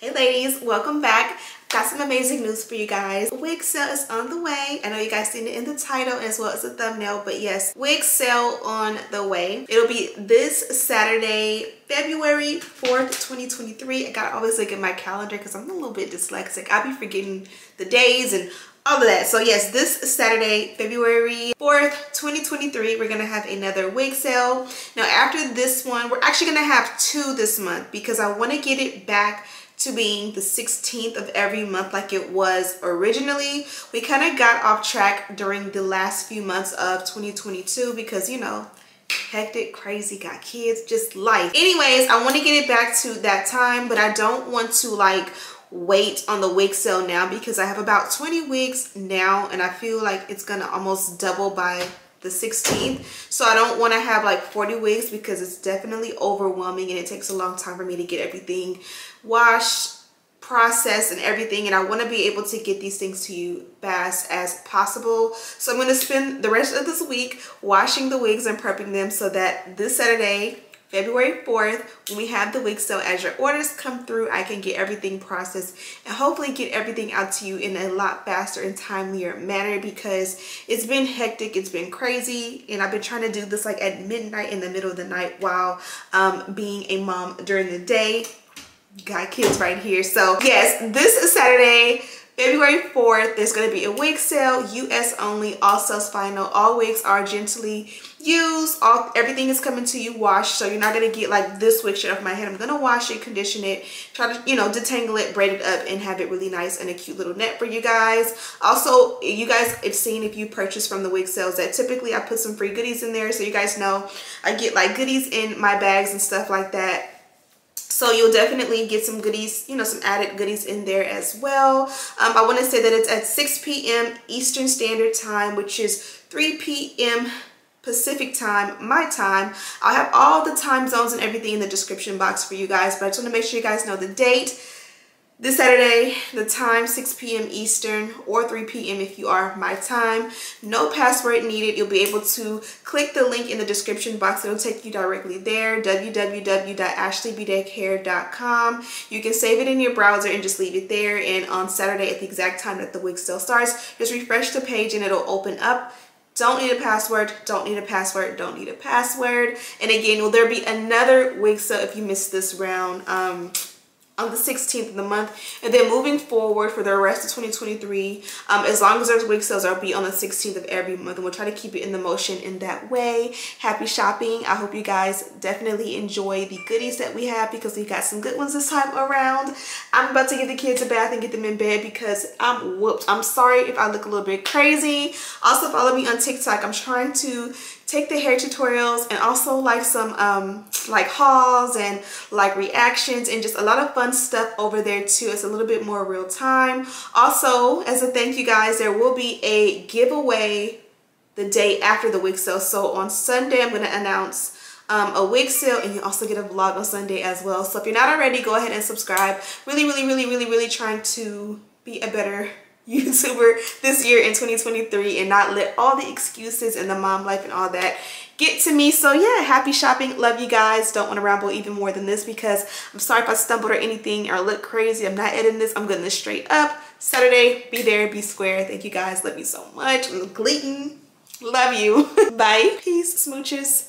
Hey ladies, welcome back. Got some amazing news for you guys. Wig sale is on the way. I know you guys seen it in the title as well as the thumbnail, but yes, wig sale on the way. It'll be this Saturday, February 4th, 2023. I gotta always look at my calendar because I'm a little bit dyslexic. I'll be forgetting the days and all of that. So yes, this Saturday, February 4th, 2023, we're gonna have another wig sale. Now after this one, we're actually gonna have two this month because I wanna get it back to being the 16th of every month like it was originally. We kind of got off track during the last few months of 2022 because, you know, hectic, crazy, got kids, just life. Anyways, I want to get it back to that time, but I don't want to like wait on the wig sale now because I have about 20 wigs now and I feel like it's gonna almost double by the 16th. So I don't want to have like 40 wigs because it's definitely overwhelming and it takes a long time for me to get everything washed, processed and everything, and I want to be able to get these things to you fast as possible. So I'm going to spend the rest of this week washing the wigs and prepping them so that this Saturday, February 4th, when we have the wig sale, as your orders come through, I can get everything processed and hopefully get everything out to you in a lot faster and timelier manner because it's been hectic, it's been crazy, and I've been trying to do this like at midnight, in the middle of the night, while being a mom during the day. Got kids right here. So yes, this Saturday, February 4th, there's going to be a wig sale, US only, all sales final. All wigs are gently used. Everything is coming to you washed, so you're not going to get like this wig straight off my head. I'm going to wash it, condition it, try to, you know, detangle it, braid it up, and have it really nice and a cute little net for you guys. Also, you guys have seen, if you purchase from the wig sales, that typically I put some free goodies in there. So you guys know I get like goodies in my bags and stuff like that. So you'll definitely get some goodies, you know, some added goodies in there as well. I want to say that it's at 6 p.m. Eastern Standard Time, which is 3 p.m. Pacific Time, my time. I'll have all the time zones and everything in the description box for you guys, but I just want to make sure you guys know the date. This Saturday, the time, 6 p.m. Eastern or 3 p.m. if you are my time. No password needed. You'll be able to click the link in the description box. It'll take you directly there, www.ashleybedeckhair.com. You can save it in your browser and just leave it there. And on Saturday at the exact time that the wig sale starts, just refresh the page and it'll open up. Don't need a password, don't need a password, don't need a password. And again, will there be another wig sale if you missed this round? On the 16th of the month, and then moving forward for the rest of 2023, as long as there's wig sales, I'll be on the 16th of every month, and we'll try to keep it in the motion in that way. Happy shopping. I hope you guys definitely enjoy the goodies that we have because we got some good ones this time around. I'm about to give the kids a bath and get them in bed because I'm whooped. I'm sorry if I look a little bit crazy. Also follow me on TikTok. I'm trying to take the hair tutorials and also like some like hauls and like reactions and just a lot of fun stuff over there too. It's a little bit more real time. Also, as a thank you guys, there will be a giveaway the day after the wig sale. So on Sunday, I'm going to announce a wig sale, and you also get a vlog on Sunday as well. So if you're not already, go ahead and subscribe. Really trying to be a better YouTuber this year in 2023 and not let all the excuses and the mom life and all that get to me. So yeah, happy shopping. Love you guys. Don't want to ramble even more than this because I'm sorry if I stumbled or anything or look crazy. I'm not editing this. I'm getting this straight up. Saturday, be there, be square. Thank you guys. Love you so much. I'm gleating. Love you. Bye. Peace, smooches.